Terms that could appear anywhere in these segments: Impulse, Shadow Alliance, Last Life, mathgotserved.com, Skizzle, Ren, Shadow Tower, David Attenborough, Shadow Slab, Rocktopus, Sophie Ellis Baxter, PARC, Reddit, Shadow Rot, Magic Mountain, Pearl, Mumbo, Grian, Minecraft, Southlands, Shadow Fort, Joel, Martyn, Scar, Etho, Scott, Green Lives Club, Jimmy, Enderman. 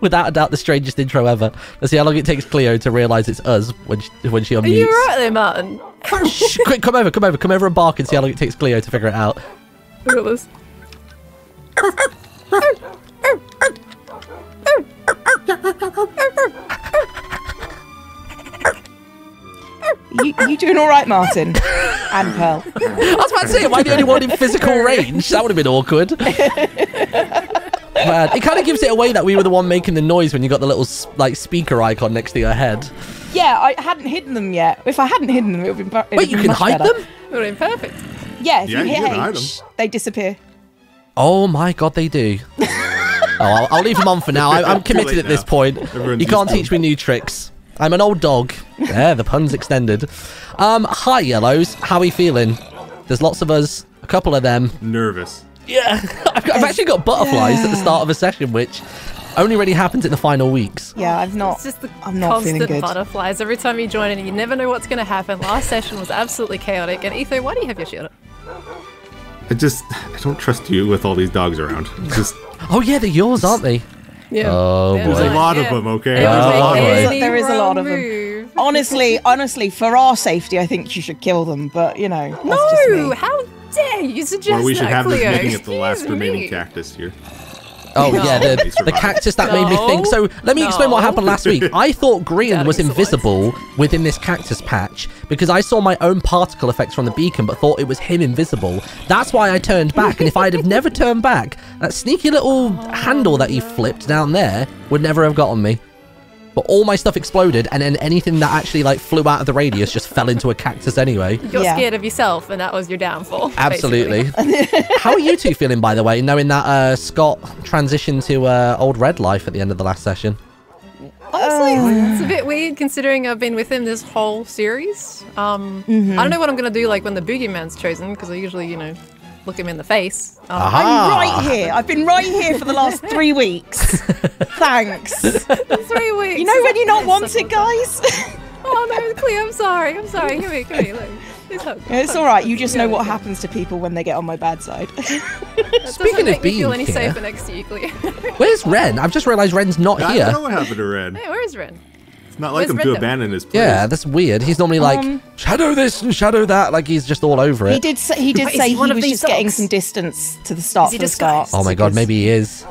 Without a doubt, the strangest intro ever. Let's see how long it takes Cleo to realise it's us when she unmutes. Are you right there, Martyn? Shh, quick, come over and bark and see how long it takes Cleo to figure it out. Look at this. You doing all right, Martyn? And Pearl. I was about to say, am I the only one in physical range? That would have been awkward. Man, it kind of gives it away that we were the one making the noise when you got the little like speaker icon next to your head. Yeah, I hadn't hidden them yet. If I hadn't hidden them, it would have been much better. Wait, you can hide them? They would have been perfect. Yeah, if you hit H, they disappear. Oh my God, they do. I'll leave them on for now. I'm committed at this point. You can't teach me new tricks. I'm an old dog. There, the pun's extended. Hi, Yellows. How are you feeling? There's lots of us. A couple of them. Nervous. Yeah. I've actually got butterflies at the start of a session, which only really happens in the final weeks. Yeah, it's just the I'm not feeling good. Constant butterflies every time you join in. You never know what's going to happen. Last session was absolutely chaotic. And Etho, why do you have your shield up? I don't trust you with all these dogs around. Oh yeah, they're yours, aren't they? Yeah. Oh, boy. There's a lot of them, okay? There is a lot of them. Honestly, for our safety, I think you should kill them, but, you know. No! How dare you suggest that, Cleo? Or we should have this meeting at the last remaining cactus here. Oh, yeah, the cactus that made me think. So let me explain what happened last week. I thought Grian was invisible within this cactus patch because I saw my own particle effects from the beacon but thought it was him invisible. That's why I turned back. And if I'd have never turned back, that sneaky little handle that he flipped down there would never have gotten me. But all my stuff exploded, and then anything that actually like flew out of the radius just fell into a cactus anyway. You're scared of yourself, and that was your downfall. Absolutely. How are you two feeling, by the way, knowing that Scott transitioned to old red life at the end of the last session? Honestly, it's a bit weird considering I've been with him this whole series. I don't know what I'm going to do like when the boogeyman's chosen, because I usually, you know, look him in the face. I'm right here. I've been right here for the last 3 weeks. Thanks. 3 weeks. You know when you're not wanted, guys? Oh, no, Cleo, I'm sorry. I'm sorry. Come here. Look. It's all right. You just know what happens to people when they get on my bad side. Speaking of being here, safer next to you, Cleo. Where's Ren? I've just realised Ren's not here. I don't know what happened to Ren. Hey, where's Ren? It's not like him to abandon his place. Yeah, that's weird. He's normally like shadow this and shadow that. Like he's just all over it. He did say he was just getting some distance to the start from Scar. Oh my God, maybe he is.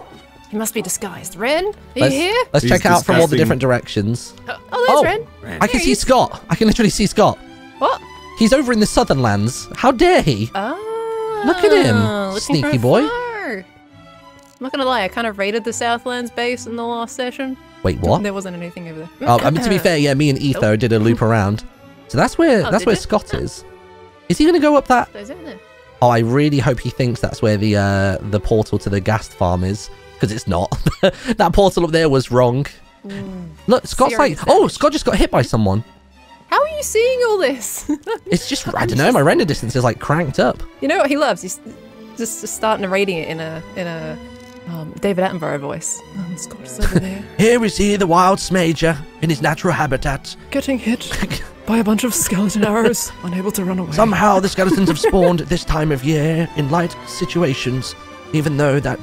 He must be disguised. Ren, are you here? Let's check out from all the different directions. Oh, there's Ren. I can see Scott. I can literally see Scott. What? He's over in the Southlands. How dare he? Oh, look at him, sneaky boy. I'm not gonna lie, I kind of raided the Southlands base in the last session. Wait, what? There wasn't anything over there. Oh, I mean, to be fair, yeah, me and Etho did a loop around. So that's where Scott is. Is he gonna go up that? Oh, I really hope he thinks that's where the portal to the gas farm is, because it's not. That portal up there was wrong. Look, Scott's serious, like, oh, Scott just got hit by someone. How are you seeing all this? It's just, I don't know, my render distance is like cranked up. You know what he loves? He's just starting narrating it in a David Attenborough voice. Scott's over there. Here is he, the wild smager, in his natural habitat. Getting hit by a bunch of skeleton arrows, unable to run away. Somehow the skeletons have spawned at this time of year in light situations, even though that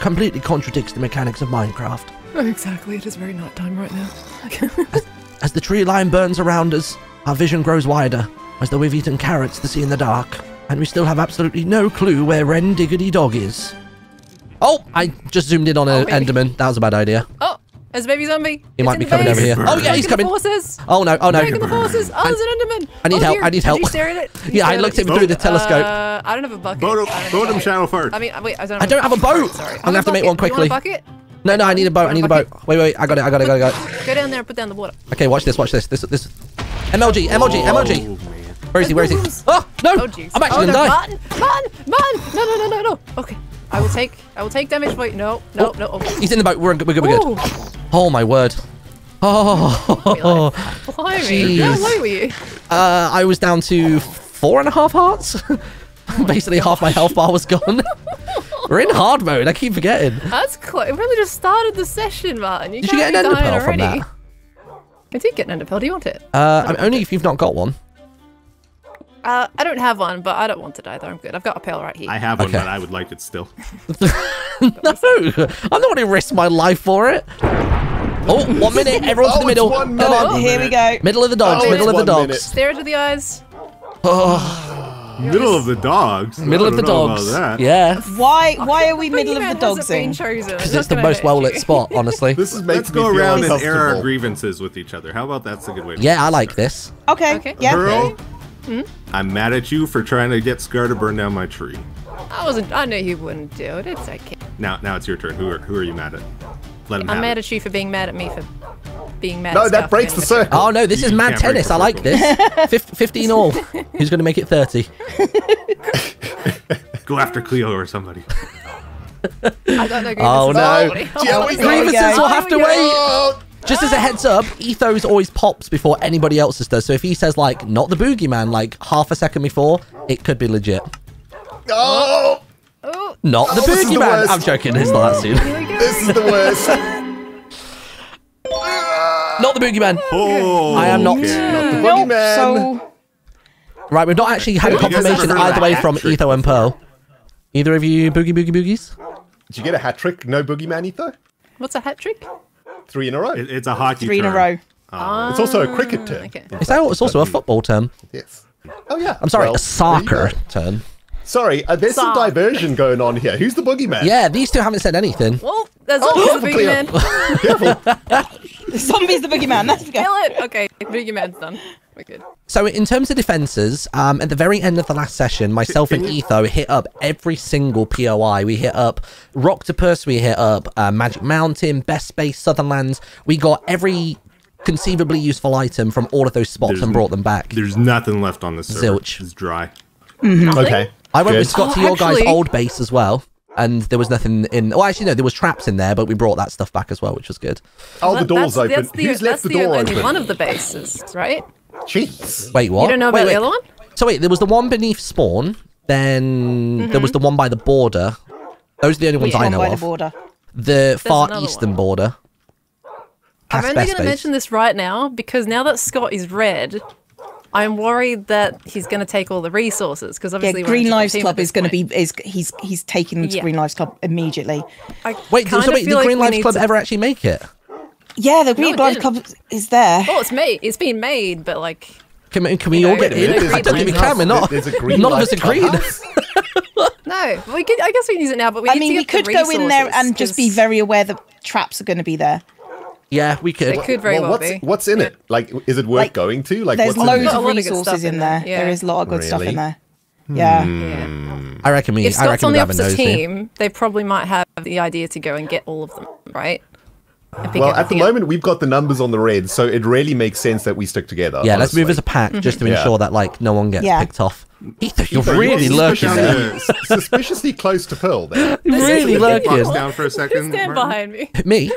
completely contradicts the mechanics of Minecraft. Exactly, it is very nighttime right now. As the tree line burns around us, our vision grows wider, as though we've eaten carrots to see in the dark, and we still have absolutely no clue where Ren Diggity Dog is. Oh, I just zoomed in on an Enderman. That was a bad idea. Oh, there's a baby zombie. He might be coming over here. Oh, yeah, he's coming. Oh, no. He's the forces. Oh, there's an Enderman. I need help. Did you stare at it? Yeah, I looked at him through the telescope. I don't have a bucket. Boat him, Shadow Fort. I mean, wait, I don't have a boat. Sorry. I'm going to have to make one quickly. You want a bucket? No, I need a boat. Wait, I got it. Go down there and put down the water. Okay, watch this. This. MLG. Where is he? Oh, no. I'm actually going to die. Man. No. Okay. I will take damage. Wait, no. Oh. He's in the boat. We're good. Ooh. Oh my word. Oh. Blimey. How low were you? I was down to 4.5 hearts. Basically half my health bar was gone. We're in hard mode. I keep forgetting. That's close. It really just started the session, Martyn. Did you get an ender pearl from that? I did get an ender pearl. Do you want it? Only if you've not got one. I don't have one, but I don't want to die, though. I'm good. I've got a pail right here. I have one, but I would like it still. No, I'm not going to risk my life for it. Oh, 1 minute. Everyone's in the middle. Here we go. Middle of the dogs. Middle of the dogs. Stare into the eyes. Oh. Middle of the dogs. Middle of the dogs. Yeah. Why are we middle of the dogs? Because it's the most well-lit spot, honestly. Let's go around and air our grievances with each other. How about that's a good way? Yeah, I like this. Okay. Pearl, I'm mad at you for trying to get Scar to burn down my tree. I know you wouldn't do it. It's okay. Now it's your turn. Who are you mad at? I'm mad at you for being mad at me for being mad at Scar. No, that breaks the circle. Oh, no, this is mad tennis. I like this. 15 all. Who's going to make it 30? Go after Cleo or somebody. I don't know. Oh, no. Grievances will have to wait. Just as a heads up, Etho's always pops before anybody else's does. So if he says, like, not the boogeyman, like, half a second before, it could be legit. Oh! Not the boogeyman. I'm joking. It's not that soon. This is the worst. Not the boogeyman. Oh, I am not. Okay. Not the boogeyman. So... Right, we've not actually had a confirmation either way from Etho and Pearl. Either of you boogies? Did you get a hat trick? No boogeyman, Etho? What's a hat trick? 3 in a row. It's a hockey term. 3 in a row. It's also a cricket term. Okay. It's also a football term. Yes. Oh, yeah. I'm sorry, a soccer term. Sorry, there's some diversion going on here. Who's the boogeyman? Yeah, these two haven't said anything. Well, there's always the boogeyman. Zombie's the boogeyman. That's good. Kill it. Okay, boogeyman's done. We're good. So in terms of defences, at the very end of the last session, myself and Etho hit up every single POI. We hit up Rocktopus. We hit up Magic Mountain, Best Space, Southlands. We got every conceivably useful item from all of those spots and brought them back. There's nothing left on the server. Zilch. It's dry. Okay. I went with Scott to your guys' old base as well, and there was nothing in... Well, actually, no, there was traps in there, but we brought that stuff back as well, which was good. Oh, the door's open. Who's left the door open? That's one of the bases, right? Jeez. Wait, what? You don't know about the other one? So wait, there was the one beneath spawn, then there was the one by the border. Those are the only ones I know of. The far eastern border. I'm only going to mention this right now, because now that Scott is red... I'm worried that he's going to take all the resources because obviously Green Lives Club is going to be he's taking the Green Lives Club immediately. Wait, did Green Lives Club ever actually make it? Yeah, the Green Lives Club is there. Oh, it's made. It's been made, but like, can we all get in? I don't think we can. We're not. None of us agreed. No, we could. I guess we can use it now, but I mean, we could go in there and just be very aware that traps are going to be there. Yeah, we could. It could very well be. What's in it? Like, is it worth going to? Like, there's loads of resources in there. There is a lot of good stuff in there. Yeah. I reckon we. If Scott's on the opposite team, they probably might have the idea to go and get all of them, right? Well, at the moment, we've got the numbers on the red, so it really makes sense that we stick together. Yeah, let's move as a pack just to ensure that, like, no one gets picked off. You're really lurking there. Suspiciously close to Pearl there. Really lurking. Down for a second. Stand behind me. Me?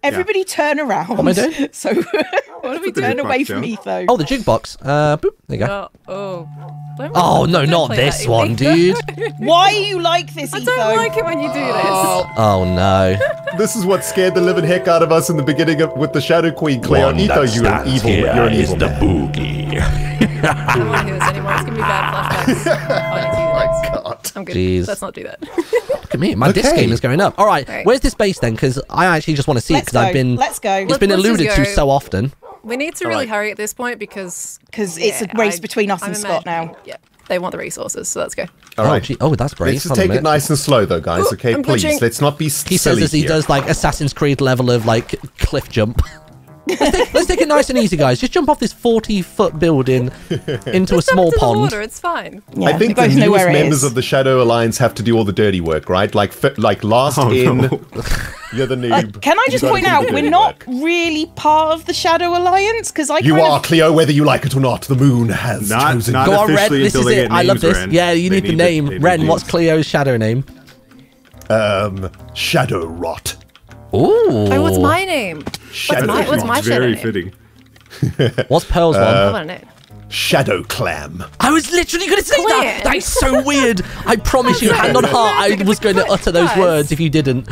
Everybody turn around. What am I doing? So, what do we turn away from Etho? Oh, the jukebox. Boop. There you go. Oh, no, not this one, dude. Why are you like this, Etho? I don't like it when you do this. Oh, no. This is what scared the living heck out of us in the beginning with the Shadow Queen, Cleo. Etho, you're an evil man. You're an evil man. The boogie. I don't want to hear this anymore. It's going to be bad flashbacks. Oh, my God. I'm good. Jeez. Let's not do that. Look at me. My disc game is going up. All right. Where's this base then? Because I actually just want to see it because I've been... Let's go. It's been alluded to so often. We need to really hurry at this point because... Because it's a race between us and Scott now. Yeah. They want the resources, so let's go. All right. Oh, that's brave. Let's just take it nice and slow though, guys. Okay, please. Let's not be silly. He says as he does like Assassin's Creed level of like cliff jump. Let's take it nice and easy, guys. Just jump off this 40-foot building into a small pond. Water, it's fine. Yeah, I think the newest members of the Shadow Alliance have to do all the dirty work, right? Like last in, you're the noob. Can I just point out, we're not really part of the Shadow Alliance because you are, Cleo, whether you like it or not. The moon has chosen. Go on, Ren. This is it. I love this. Yeah, you need the name, Ren. What's Cleo's shadow name? Shadow Rot. Ooh. Oh, what's my name? What's my shadow name? Very fitting. What's Pearl's one? Shadow Clam. I was literally going to say that. That's so weird. I promise you, hand on heart, I was going to utter those words if you didn't.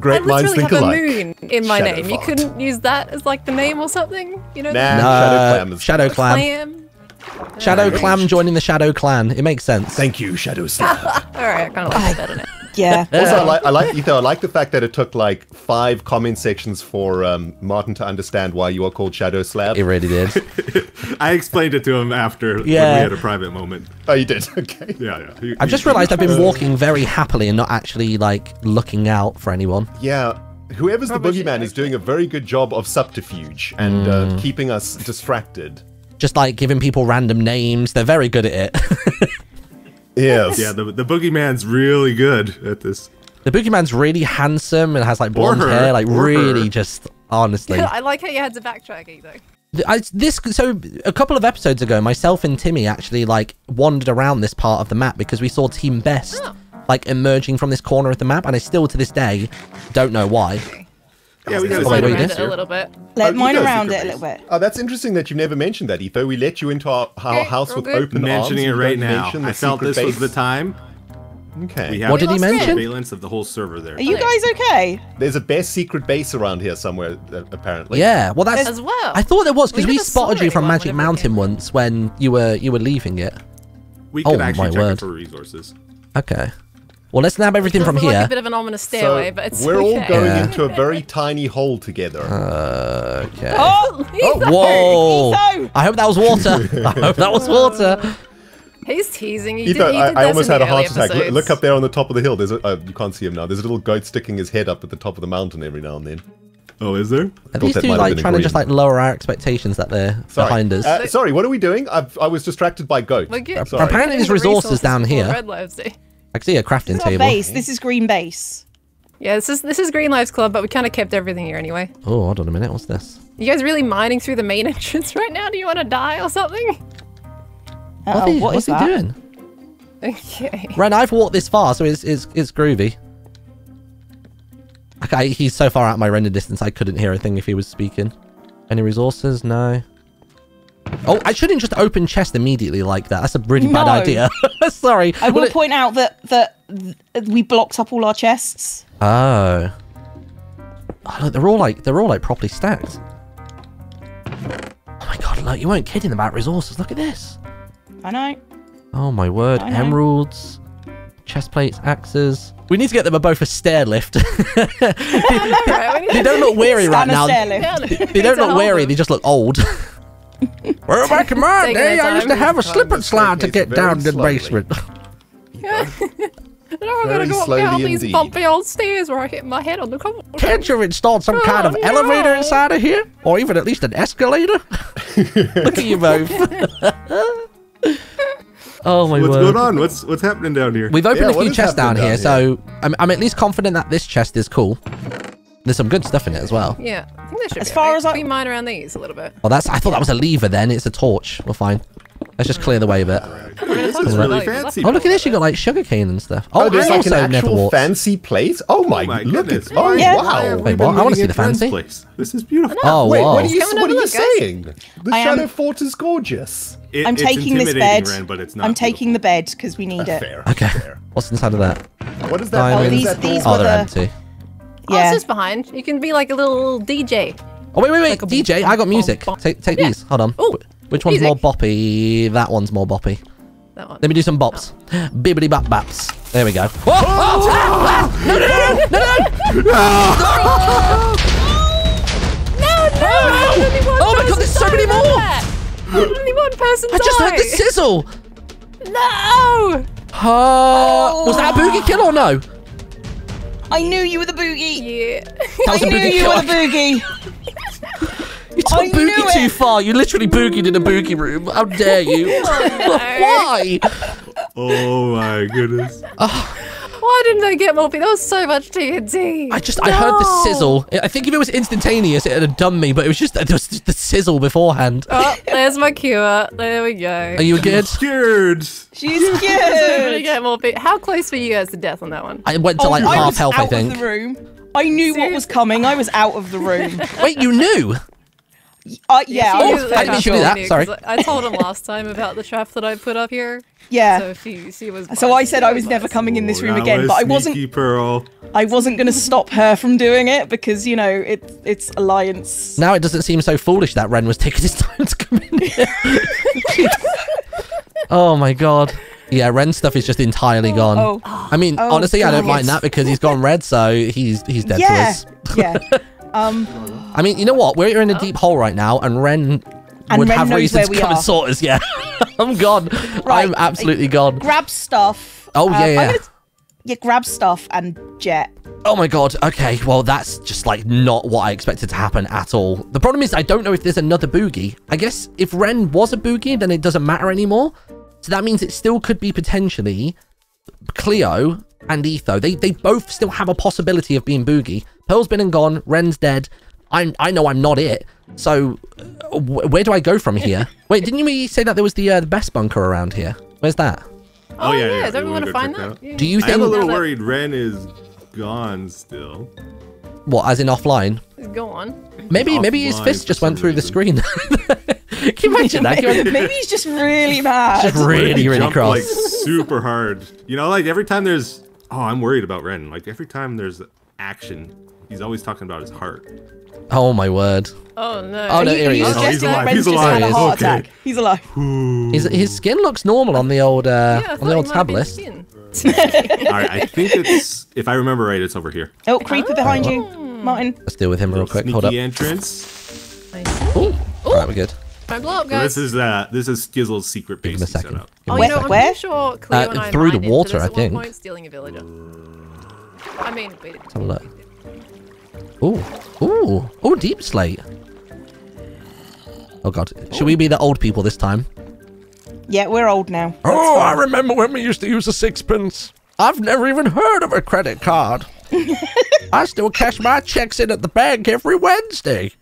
Great minds think alike. I literally have a moon in my name. You couldn't use that as like the name or something? You know? No, Shadow Clam. Shadow Clam joining the Shadow Clan. It makes sense. Thank you, Shadow Slab. All right, I kind of like that in it. Yeah. Also, I like Etho. I like the fact that it took like 5 comment sections for Martyn to understand why you are called Shadow Slab. It really did. I explained it to him after when we had a private moment. Oh, you did? Okay. Yeah, yeah. I've just realized I've been walking very happily and not actually like looking out for anyone. Yeah. Whoever's the boogeyman is doing a very good job of subterfuge and keeping us distracted. Just like giving people random names. They're very good at it. Yes. Yeah, the boogeyman's really good at this. The boogeyman's really handsome and has like blonde hair, like really just honestly. I like how you had to backtrack though. So a couple of episodes ago, myself and Timmy actually like wandered around this part of the map because we saw Team Best like emerging from this corner of the map, and I still to this day don't know why. Yeah, we got to slide around it a little bit. Let mine around it a little bit. Oh, that's interesting that you never mentioned that, Etho. We let you into our house with open arms. Mentioning it right now. I felt this was the time. Okay. What did he mention? Surveillance of the whole server there. Are you guys okay? There's a best secret base around here somewhere, apparently. Yeah. Well, that's as well. I thought there was because we spotted you from Magic Mountain once when you were leaving it. We could actually check for resources. Okay. Well, let's nab everything from here. Like a bit of an ominous stairway, but it's we're all going into a very tiny hole together. Okay. Oh, Etho! Whoa! Etho! I hope that was water. I hope that was water. He's teasing. Etho, I almost had a heart attack. Look up there on the top of the hill. There's a, you can't see him now. There's a little goat sticking his head up at the top of the mountain every now and then. Oh, is there? At least you like trying to just like lower our expectations that they're behind us. Sorry, what are we doing? I was distracted by goat. Apparently, there's resources down here. Red Lives Day. I can see a crafting table. Base. This is Green Base. Yeah, this is Green Lives Club, but we kind of kept everything here anyway. Oh, hold on a minute. What's this? You guys really mining through the main entrance right now? Do you want to die or something? What's he doing? Okay. Ren, I've walked this far, so it's groovy. Okay, he's so far out of my render distance, I couldn't hear a thing if he was speaking. Any resources? No. Oh, I shouldn't just open chest immediately like that. That's a really bad idea. Sorry. I will point out that we blocked up all our chests. Oh. Oh, look, they're all like properly stacked. Oh my god, look, you weren't kidding about resources. Look at this. I know. Oh my word, emeralds, chest plates, axes. We need to get them both a stair lift. They don't look weary right now. They don't look weary. They just look old. Well, back in my day, I used to have a slip and slide to get down to the basement. Yeah. And I'm going to go up down these bumpy old stairs where I hit my head on the cover. Can't you install some kind of elevator inside of here? Or even at least an escalator? Look at you both. Oh my word. What's going on? What's happening down here? We've opened a few chests down here, so I'm at least confident that this chest is cool. There's some good stuff in it as well. Yeah, I think there should be mine around these a little bit. Oh, I thought that was a lever then. It's a torch. We're fine. Let's just clear the way a bit. This is really fancy. Oh, look at this. You got like sugarcane and stuff. Oh, there's like an actual fancy place. Oh my goodness. Oh, wow. Wait, what? I want to see the fancy place. This is beautiful. Oh, wait, what are you saying? The Shadow Fort is gorgeous. I'm taking this bed. I'm taking the bed because we need it. Okay. What's inside of that? What is that? Oh, they're empty. Yeah. Oh, it's just behind. You can be like a little DJ. Oh, wait. Like DJ? I got music. Take these. Hold on. Ooh, which one's more boppy? That one's more boppy. That one. Let me do some bops. Oh. Bibbidi bop baps. There we go. Whoa! Oh! Ah! No! Oh my god, there's so many more! Only one person died. I just heard the sizzle! No! Was that a boogie kill or no? I knew you were the boogie. Yeah. I knew you were the boogie. You took boogie too far. You literally boogied in a boogie room. How dare you? Why? Oh my goodness. Why didn't I get more people? That was so much TNT. I heard the sizzle. I think if it was instantaneous, it would have done me, but it was just the sizzle beforehand. Oh, there's my cure. There we go. Are you good? She's cured. She's cured. How close were you guys to death on that one? I went to like half health, I think. I was out of the room. I knew what was coming. I was out of the room. Wait, you knew? Yeah. I didn't do that. Sorry. I told him last time about the trap that I put up here. Yeah. So, I said I was never coming in this room again, but I wasn't. Pearl. I wasn't going to stop her from doing it because you know it's alliance. Now it doesn't seem so foolish that Ren was taking his time to come in here. Oh my god. Yeah, Ren's stuff is just entirely gone. I mean, honestly, I don't mind that because he's gone red, so he's dead to us. I mean, you know what? We're in a deep hole right now, and Ren would have reason to come and sort us. Yeah, I'm gone. Right. I'm absolutely gone. Grab stuff. Oh, yeah. Yeah, grab stuff and jet. Oh my god, okay, well that's just like not what I expected to happen at all. The problem is I don't know if there's another boogie. I guess if Ren was a boogie, then it doesn't matter anymore. So that means it still could be potentially Cleo and Etho. They both still have a possibility of being boogie. Pearl's been and gone, Ren's dead. I know I'm not it. So where do I go from here? Wait, didn't you say that there was the best bunker around here? Where's that? Oh, yeah. Does everyone want to find that? Yeah. Do you think I'm a little worried Ren is gone still? What, as in offline? He's gone. Maybe his fist just went through the screen. Can you imagine that? Maybe he's just really mad. Just really cross. Like, super hard. You know, like every time there's... Oh, I'm worried about Ren. Like every time there's action, he's always talking about his heart. Oh, my word. Oh, no. Oh, no, here he is. He's alive. He's alive. He's alive. His skin looks normal on the old tablet. All right, I think it's, if I remember right, it's over here. Oh, creeper behind you, Martyn. Let's deal with him real quick. Hold up. Sneaky entrance. Ooh. All right, we're good. My blow up, guys. So this is Skizzle's secret base. Give him a second. Set up. Oh, you know, I'm sure Cleo and I through the water, I think. Point, stealing a villager. I mean, wait. Let's have a look. Ooh. Ooh. Ooh, deep slate. Oh, God. Should we be the old people this time? Yeah, we're old now. That's fine. I remember when we used to use a sixpence. I've never even heard of a credit card. I still cash my checks in at the bank every Wednesday.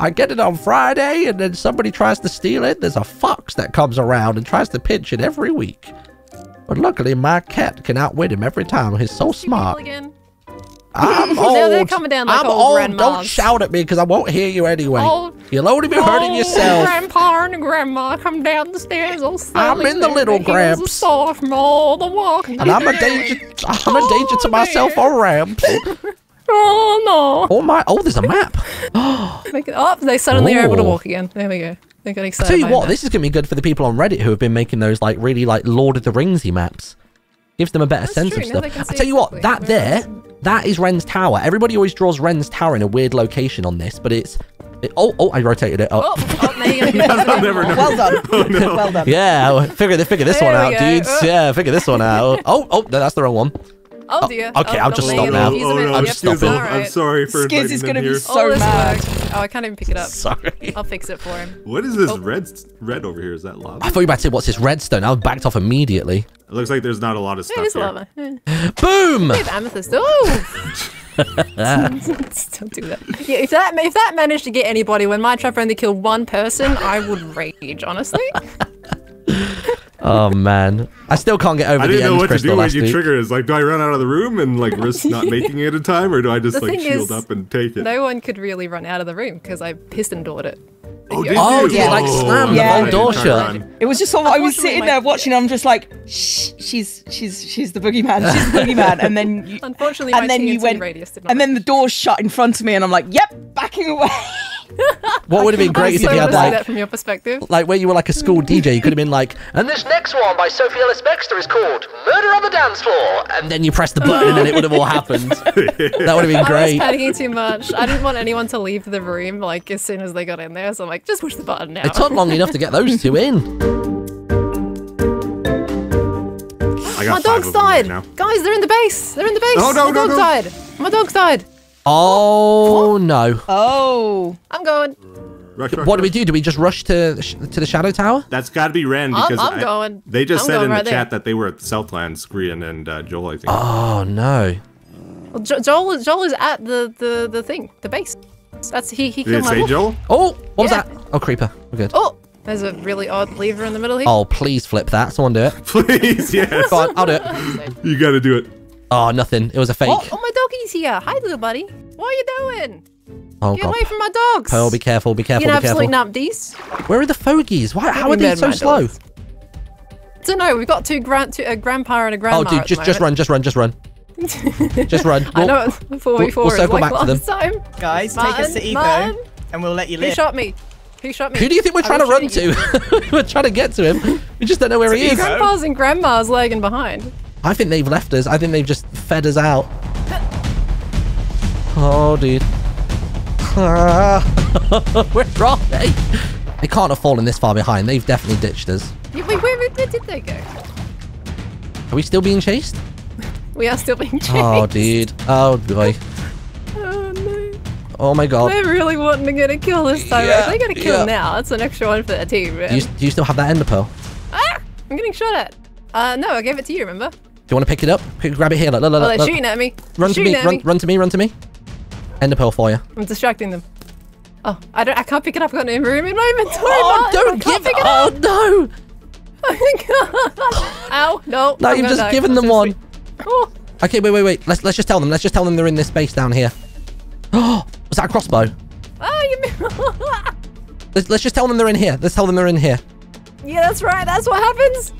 I get it on Friday, and then somebody tries to steal it. There's a fox that comes around and tries to pinch it every week. But luckily, my cat can outwit him every time. He's so smart. I'm old. They're coming down like I'm old. Don't shout at me because I won't hear you anyway. You'll only be hurting yourself. Grandpa and grandma come down the stairs. I'm in the little gramps. And I'm a danger. I'm a danger to myself on ramps. Oh no! Oh my! Oh, there's a map. They suddenly are able to walk again. There we go. They got excited. Tell you what, this is gonna be good for the people on Reddit who have been making those like really like Lord of the Ringsy maps. Gives them a better sense of stuff. I tell you what, that there. That is Ren's tower. Everybody always draws Ren's tower in a weird location on this, but it's... Oh, I rotated it. Well done. Oh, no. Well done. Yeah, figure this one out, dudes. Yeah, figure this one out. Oh, no, that's the wrong one. Oh, dear. Okay, I'll just stop now. Oh, no, I'm stopping. I'm sorry for inviting him here. Skiz is going to be so mad. Oh, I can't even pick it up. Sorry. I'll fix it for him. What is this red over here? Is that lava? I thought you were about to say, what's this redstone? I backed off immediately. It looks like there's not a lot of stuff here. Lava. Boom! There's amethyst. Oh! Don't do that. Yeah, if that managed to get anybody when my trap only killed one person, I would rage, honestly. Oh, man. I still can't get over the end crystal. I didn't know what to do when you triggered it. Like, do I run out of the room and, like, risk not making it in time? Or do I just, like, shield up and take it? No one could really run out of the room because I piston-doored it. Oh, did you? Like, slammed the whole door shut. It was just sort of, I was sitting there watching and I'm just like, shh, she's the boogeyman. She's the boogeyman. And then you... Unfortunately, my TNT radius did not. And then the door shut in front of me and I'm like, yep, backing away. What would have been great is if you had like, that from your perspective. Like where you were like a school DJ, you could have been like, and this next one by Sophie Ellis Baxter is called Murder on the Dance Floor, and then you press the button and it would have all happened. That would have been great. I was panicking too much. I didn't want anyone to leave the room like as soon as they got in there, so I'm like, just push the button now. It took long enough to get those two in. My dog's died, guys. They're in the base. They're in the base. Oh, no, my dog died. My dog died. Oh, no. Oh. I'm going. Rush, what do we do? Do we just rush to the Shadow Tower? That's got to be Ren because I'm going. They just said in the chat that they were at Southlands, Grian and Joel, I think. Oh, no. Well, Joel is at the thing, the base. That's he killed my wolf. Joel? Oh, what was that? Oh, creeper. We're good. Oh, there's a really odd lever in the middle here. Oh, please flip that. Someone do it. Please, yes. Go on, I'll do it. You got to do it. Oh, nothing. It was a fake. Oh, my doggy's here. Hi, little buddy. What are you doing? Oh, Get away from my dogs. Pearl, be careful. Be careful. You know, absolute numpties. Where are the fogies? Why? How are they so slow? Dogs. I don't know. We've got a grandpa and a grandma. Oh, dude, just run. Just run. Just run. Just run. I know it's 4v4 is like last time. Guys, take us to Etho and we'll let you live. He shot me. Who shot me? Who do you think we're trying to run to? We're trying to get to him. We just don't know where he is. Grandpa's and Grandma's lagging behind. I think they've left us. I think they've just fed us out. Oh, dude. Where are they? They can't have fallen this far behind. They've definitely ditched us. Where did they go? Are we still being chased? We are still being chased. Oh, dude. Oh, boy. Oh, no. Oh, my God. They're really wanting to get a kill this time. Yeah, they got a kill now. That's an extra one for their team. Do you still have that ender pearl? Ah! I'm getting shot at. No, I gave it to you, remember? Do you want to pick it up? Grab it here. Look, look, look, they're shooting at me. Run to me. Run to me. Run to me. Ender pearl for you. I'm distracting them. Oh, I can't pick it up. I've got no room in my inventory. Oh, don't give it up. Oh, no. Ow, no. No, you've just given them one. Oh. Okay, wait. Let's just tell them. Let's just tell them they're in this space down here. Oh, was that a crossbow? Oh, you let's just tell them they're in here. Let's tell them they're in here. Yeah, that's right. That's what happens.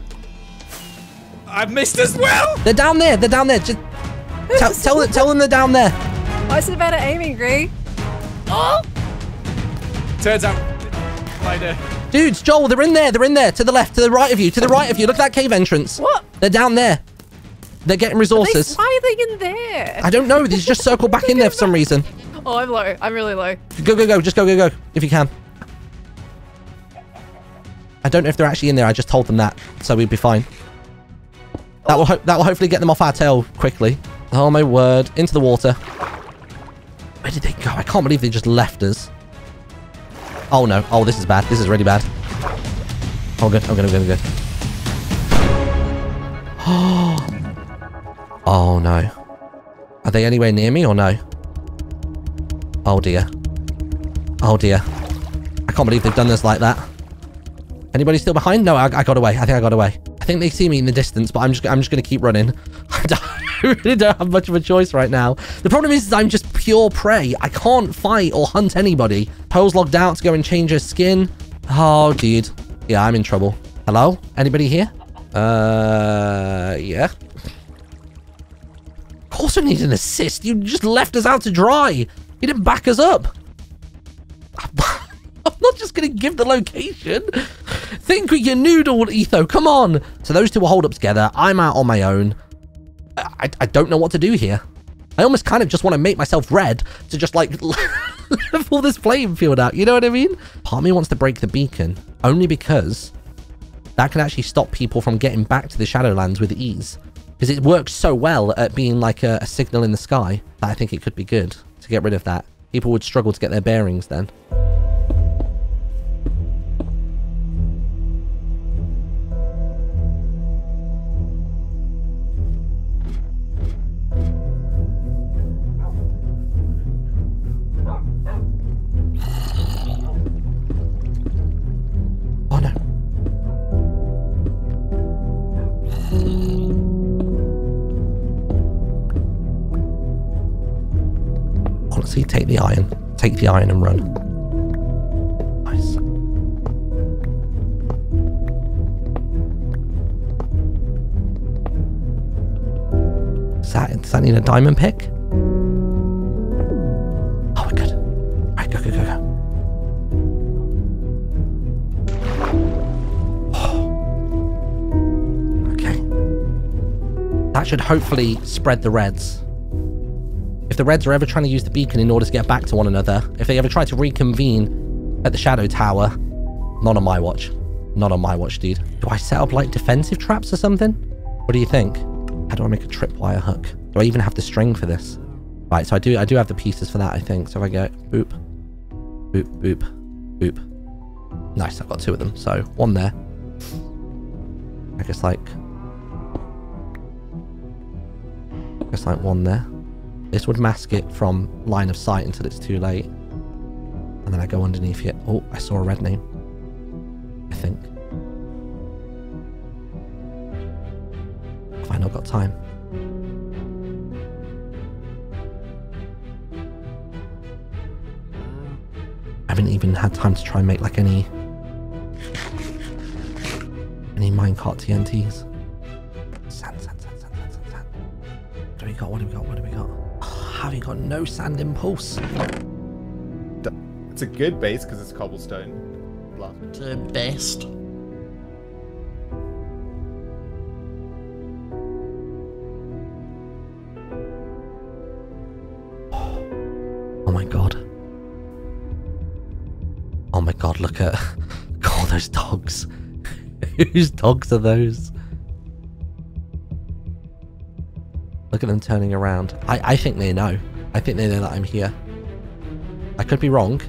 I've missed as well. They're down there. They're down there. Just tell them they're down there. I said about aiming, Gree. Oh. Turns out later. Dudes, Joel, they're in there. They're in there. To the left, to the right of you, to the right of you. Look at that cave entrance. What? They're down there. They're getting resources. Why are they in there? I don't know. They just circle back in there for some reason. Oh, I'm low. I'm really low. Go. Just go. If you can. I don't know if they're actually in there. I just told them that, so we'd be fine. That will hopefully get them off our tail quickly. Oh, my word. Into the water. Where did they go? I can't believe they just left us. Oh no. Oh, this is bad. This is really bad. Oh, good. I'm good. Oh no. Are they anywhere near me or no? Oh dear. Oh dear. I can't believe they've done this like that. Anybody still behind? No, I got away. I think I got away. I think they see me in the distance, but I'm just going to keep running. I really don't have much of a choice right now. The problem is I'm just pure prey. I can't fight or hunt anybody. Pearl's logged out to go and change her skin. Oh, dude. Yeah, I'm in trouble. Hello? Anybody here? Yeah. Of course I need an assist. You just left us out to dry. You didn't back us up. I'm not just going to give the location. Think with your noodle, Etho. Come on. So those two will hold up together. I'm out on my own. I don't know what to do here. I almost kind of just want to make myself red to just like level this playing field out. You know what I mean? Part of me wants to break the beacon only because that can actually stop people from getting back to the Shadowlands with ease. Because it works so well at being like a signal in the sky that I think it could be good to get rid of that. People would struggle to get their bearings then. Honestly, take the iron. Take the iron and run. Nice. Does that need a diamond pick? Oh, we're good. Right, go. Oh. Okay. That should hopefully spread the reds. If the Reds are ever trying to use the beacon in order to get back to one another, if they ever try to reconvene at the Shadow Tower, not on my watch. Not on my watch, dude. Do I set up, like, defensive traps or something? What do you think? How do I make a tripwire hook? Do I even have the string for this? Right, so I do have the pieces for that, I think. So if I go boop, boop, boop, boop. Nice, I've got two of them. So one there. I guess, like... one there. This would mask it from line of sight until it's too late. And then I go underneath it. Oh, I saw a red name. I think. Have I not got time? I haven't even had time to try and make like any minecart TNTs. Sand. What do we got? What do we got? Have you got no sand impulse? It's a good base because it's cobblestone. Blah. The best. Oh my god. Oh my god, look at all those dogs. Whose dogs are those? Look at them turning around. I think they know. I think they know that I'm here. I could be wrong,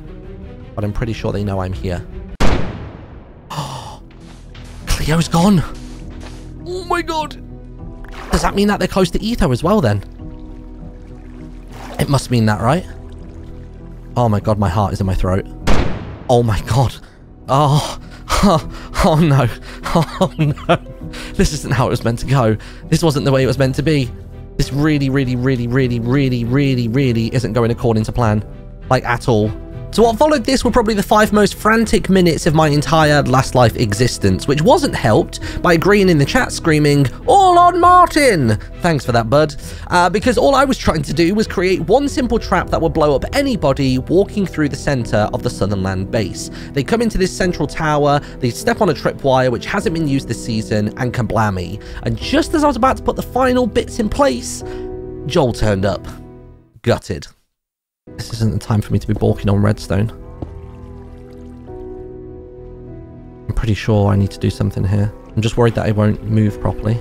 but I'm pretty sure they know I'm here. Oh, Cleo's gone. Oh my god. Does that mean that they're close to Etho as well then? It must mean that, right? Oh my god, my heart is in my throat. Oh my god. Oh. Oh no. Oh no. This isn't how it was meant to go. This wasn't the way it was meant to be. This really isn't going according to plan. Like, at all. So what followed this were probably the 5 most frantic minutes of my entire Last Life existence, which wasn't helped by Grian in the chat screaming, "All on Martyn!" Thanks for that, bud. Because all I was trying to do was create one simple trap that would blow up anybody walking through the center of the Southernland base. They come into this central tower, they step on a tripwire which hasn't been used this season, and kablammy. And just as I was about to put the final bits in place, Joel turned up. Gutted. This isn't the time for me to be balking on redstone. I'm pretty sure I need to do something here. I'm just worried that it won't move properly.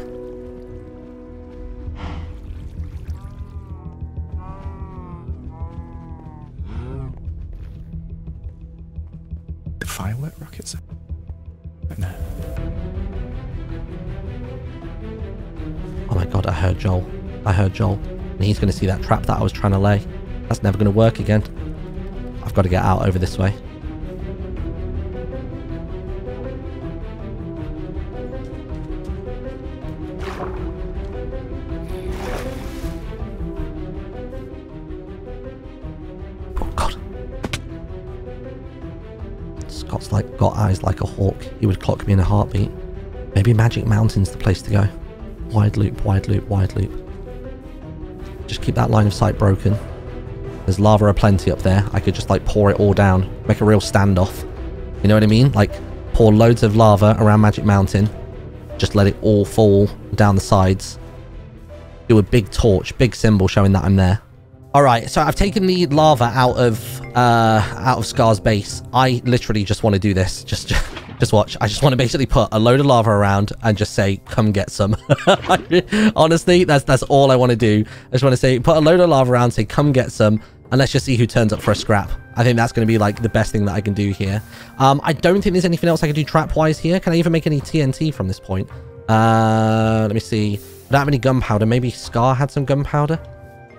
The firework rockets? No. Oh my god, I heard Joel. I heard Joel. And he's going to see that trap that I was trying to lay. That's never going to work again. I've got to get out over this way. Oh god. Scott's like got eyes like a hawk. He would clock me in a heartbeat. Maybe Magic Mountain's the place to go. Wide loop, wide loop, wide loop. Just keep that line of sight broken. There's lava aplenty up there. I could just like pour it all down, make a real standoff. You know what I mean? Like pour loads of lava around Magic Mountain. Just let it all fall down the sides. Do a big torch, big symbol showing that I'm there. All right, so I've taken the lava out of Scar's base. I literally just want to do this. Just watch. I just want to basically put a load of lava around and just say, come get some. Honestly, that's all I want to do. I just want to say, put a load of lava around, say, come get some. And let's just see who turns up for a scrap. I think that's going to be like the best thing that I can do here. I don't think there's anything else I can do trap-wise here. Can I even make any TNT from this point? Let me see. I don't have any gunpowder. Maybe Scar had some gunpowder.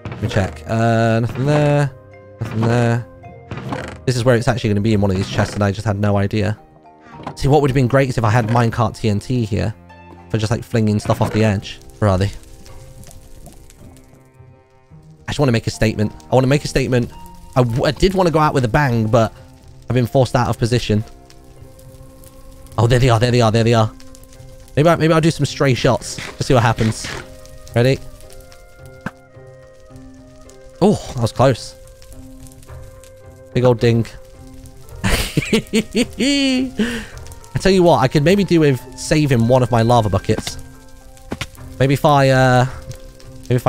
Let me check. Nothing there. Nothing there. This is where it's actually going to be in one of these chests, and I just had no idea. See, what would have been great is if I had minecart TNT here for just like flinging stuff off the edge. Where are they? I just want to make a statement. I want to make a statement. I did want to go out with a bang, but I've been forced out of position. Oh, there they are. There they are. There they are. Maybe I'll do some stray shots to see what happens. Ready? Oh, that was close. Big old ding. I tell you what, I could maybe do with saving one of my lava buckets. Maybe if I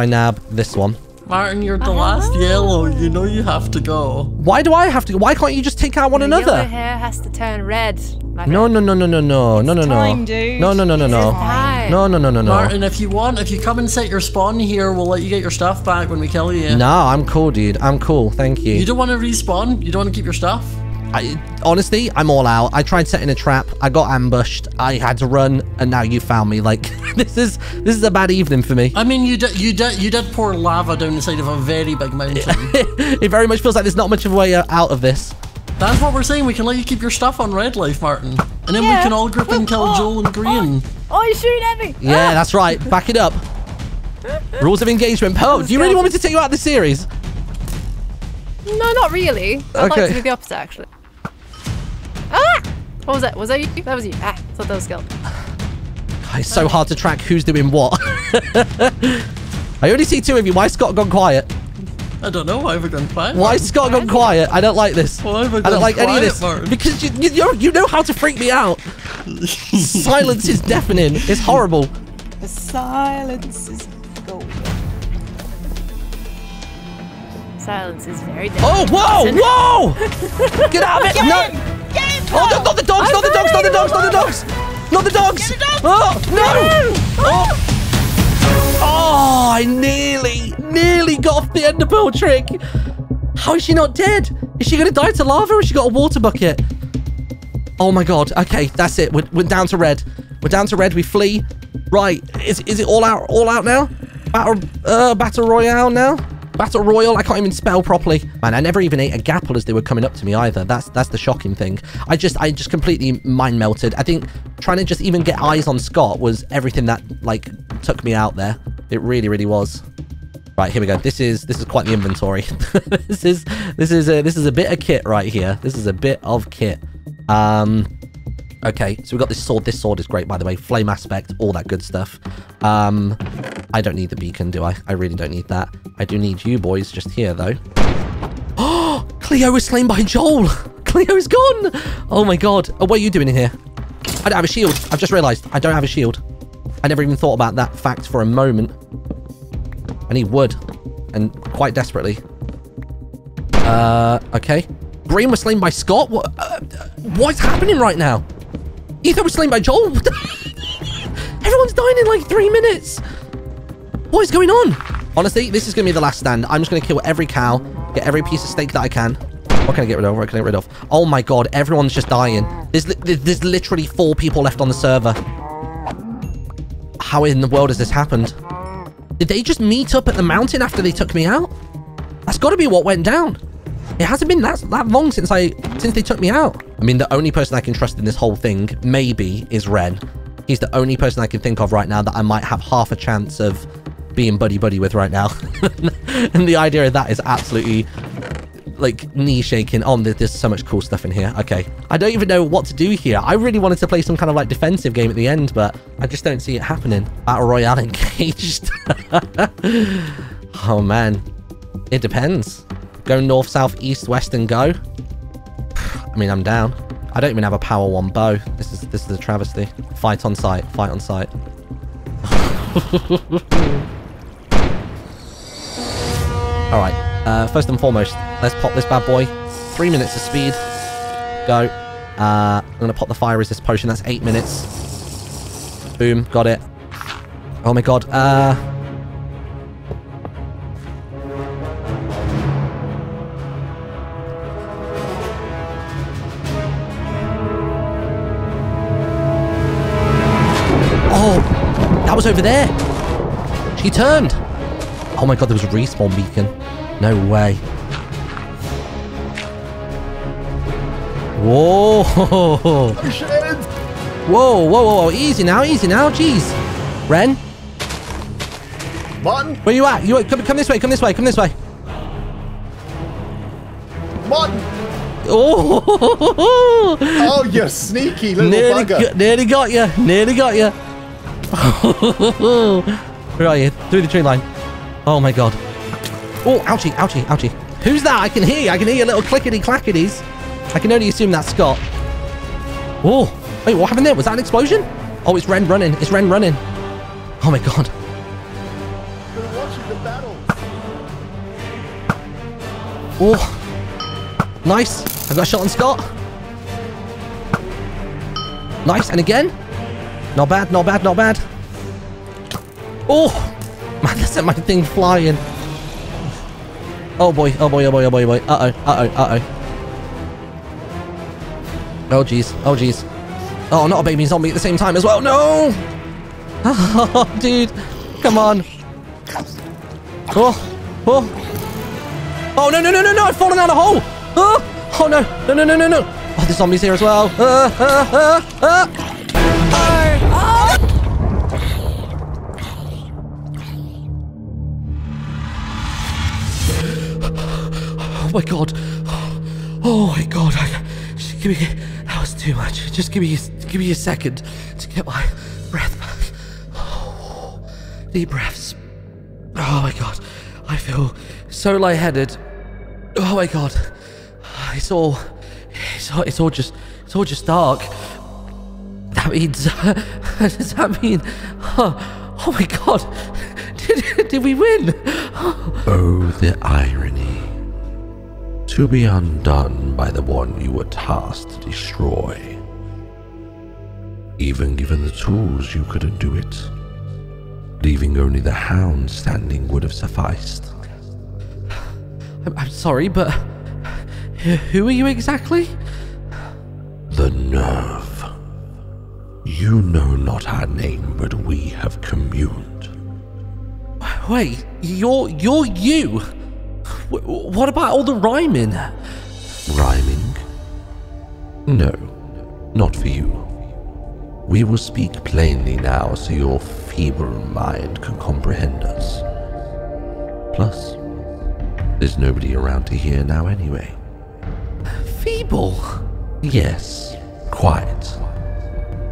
nab this one. Martyn, you're the last yellow. You know you have to go. Why do I have to go? Why can't you just take out one another? Your hair has to turn red. No. Martyn, if you want, if you come and set your spawn here, we'll let you get your stuff back when we kill you. No, I'm cool, dude. I'm cool. Thank you. You don't want to respawn? You don't want to keep your stuff? Honestly, I'm all out. I tried setting a trap. I got ambushed. I had to run, and now you found me. Like, this is a bad evening for me. I mean, you did pour lava down the side of a very big mountain. It very much feels like there's not much of a way out of this. That's what we're saying. We can let you keep your stuff on Red Life, Martyn, and then we can all group and kill Joel and Grian. Oh, you shoot at me! Yeah, that's right. Back it up. Rules of engagement. Pearl, do you really want me to take you out of the series? No, not really. I'd like to do the opposite, actually. Ah! What was that? Was that you? That was you. Ah, I thought that was Skill. It's so hard to track who's doing what. I only see two of you. Why has Scott gone quiet? I don't know. Why have I gone quiet? Why has Scott gone quiet? I don't like this. Why have I gone I don't like any of this. Martyn? Because you know how to freak me out. Silence is deafening. It's horrible. The silence is golden. Silence is very deafening. Oh, whoa! Whoa! Get out of it! Get him! Get him! Oh, no, not the dogs! Not the dogs! Not the dogs! Not the dogs! Not the dogs! Get the dogs! Oh, no! Oh! Oh, I nearly got off the Ender Pearl trick. How is she not dead? Is she going to die to lava or has she got a water bucket? Oh my God. Okay, that's it. We're down to red. We're down to red. We flee. Right. Is it all out now? Battle Royale now? Battle Royale? I can't even spell properly. Man, I never even ate a gapple as they were coming up to me either. That's the shocking thing. I just completely mind melted. I think trying to just even get eyes on Scott was everything that, like, took me out there. It really, really was. Right, here we go. This is quite the inventory. This is a bit of kit right here. This is a bit of kit. Okay, so we've got this sword. This sword is great, by the way. Flame aspect, all that good stuff. I don't need the beacon, do I? I really don't need that. I do need you boys just here, though. Oh, Cleo is slain by Joel. Cleo is gone. Oh my God. Oh, what are you doing in here? I don't have a shield. I've just realized I don't have a shield. I never even thought about that fact for a moment. I need wood, and quite desperately. Okay. Grian was slain by Scott? What? What's happening right now? Etho was slain by Joel? Everyone's dying in like 3 minutes. What is going on? Honestly, this is going to be the last stand. I'm just going to kill every cow, get every piece of steak that I can. What can I get rid of? What can I get rid of? Oh my God, everyone's just dying. There's literally 4 people left on the server. How in the world has this happened? Did they just meet up at the mountain after they took me out? That's got to be what went down. It hasn't been that long since they took me out. I mean, the only person I can trust in this whole thing, maybe, is Ren. He's the only person I can think of right now that I might have half a chance of being buddy-buddy with right now. And the idea of that is absolutely, like, knee-shaking. Oh, there's so much cool stuff in here. Okay. I don't even know what to do here. I really wanted to play some kind of, like, defensive game at the end, but I just don't see it happening. Battle Royale engaged. Oh, man. It depends. Go north, south, east, west, and go. I mean, I'm down. I don't even have a power 1 bow. This is a travesty. Fight on sight. Fight on sight. All right. First and foremost, let's pop this bad boy. 3 minutes of speed. Go. I'm going to pop the fire resist potion. That's 8 minutes. Boom. Got it. Oh my God. Oh, that was over there. She turned. Oh my God, there was a respawn beacon. No way. Whoa. Whoa, whoa, whoa. Easy now, easy now. Jeez. Ren? Martyn? Where you at? Come this way, come this way, come this way. Martyn! Oh, oh, you sneaky little bugger. Nearly got you. Nearly got you. Where are you? Through the tree line. Oh my God. Oh, ouchie, ouchie, ouchie. Who's that? I can hear you. I can hear your little clickety-clackities. I can only assume that's Scott. Oh, wait, what happened there? Was that an explosion? Oh, it's Ren running. It's Ren running. Oh my God. We're watching the battle. Oh, nice. I got a shot on Scott. Nice, and again. Not bad, not bad, not bad. Oh, man, that sent my thing flying. Oh boy, oh boy, oh boy, oh boy, oh boy. Uh-oh, uh-oh, uh-oh. Oh, jeez, oh, jeez. Oh, not a baby zombie at the same time as well. No! Oh, dude, come on. Oh, oh. Oh, no, no, no, no, no, I've fallen down a hole. Oh, oh no, no, no, no, no, no. Oh, the zombie's here as well. Oh my God. Oh my God. Just give me, that was too much. Just give me a second to get my breath back. Oh, deep breaths. Oh my God. I feel so lightheaded. Oh my god. It's all just dark. That means... does that mean... oh my god. Did we win? Oh, the irony. To be undone by the one you were tasked to destroy. Even given the tools, you couldn't do it. Leaving only the hound standing would have sufficed. I'm sorry, but... who are you exactly? The nerve. You know not our name, but we have communed. Wait, you're you? What about all the rhyming? Rhyming? No, not for you. We will speak plainly now so your feeble mind can comprehend us. Plus, there's nobody around to hear now anyway. Feeble? Yes, quite.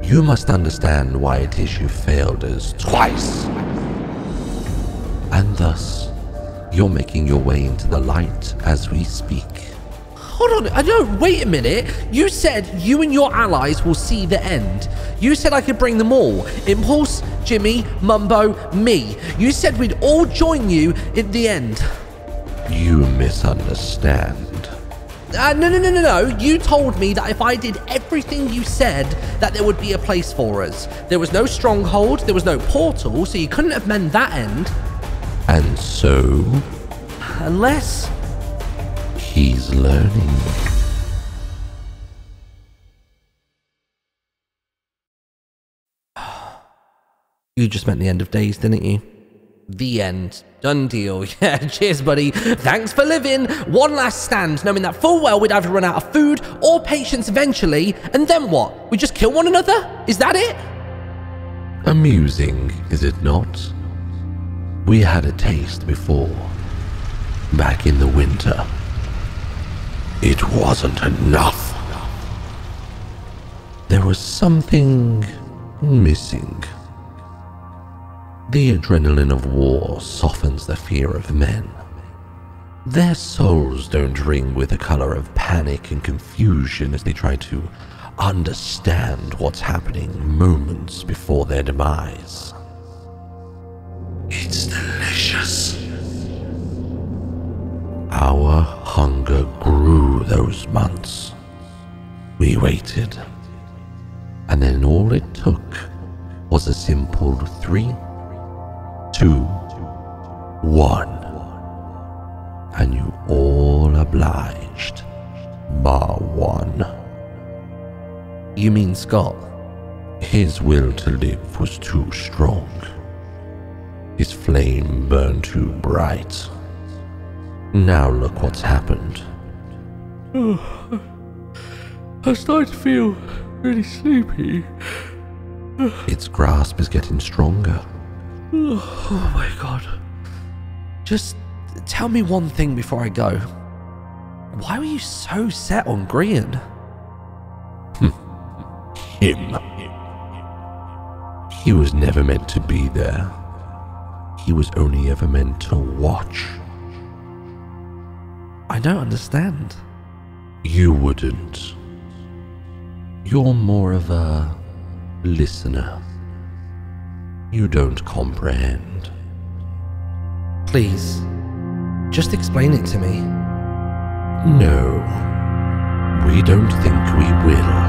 You must understand why it is you failed us twice. And thus, you're making your way into the light as we speak. Hold on, no, wait a minute. You said you and your allies will see the end. You said I could bring them all. Impulse, Jimmy, Mumbo, me. You said we'd all join you at the end. You misunderstand. No. You told me that if I did everything you said, that there would be a place for us. There was no stronghold, there was no portal, so you couldn't have meant that end. And so? Unless... he's learning. You just meant the end of days, didn't you? The end. Done deal. Yeah, cheers, buddy. Thanks for living. One last stand, knowing that full well we'd either run out of food or patience eventually, and then what? We just kill one another? Is that it? Amusing, is it not? We had a taste before, back in the winter. It wasn't enough. There was something missing. The adrenaline of war softens the fear of men. Their souls don't ring with the color of panic and confusion as they try to understand what's happening moments before their demise. It's delicious. Our hunger grew those months. We waited, and then all it took was a simple 3, 2, 1, and you all obliged, bar one. You mean Scott? His will to live was too strong. His flame burned too bright. Now look what's happened. Oh, I start to feel really sleepy. Its grasp is getting stronger. Oh my god. Just tell me one thing before I go. Why were you so set on Grian? Him. He was never meant to be there. He was only ever meant to watch. I don't understand. You wouldn't. You're more of a listener. You don't comprehend. Please, just explain it to me. No, we don't think we will.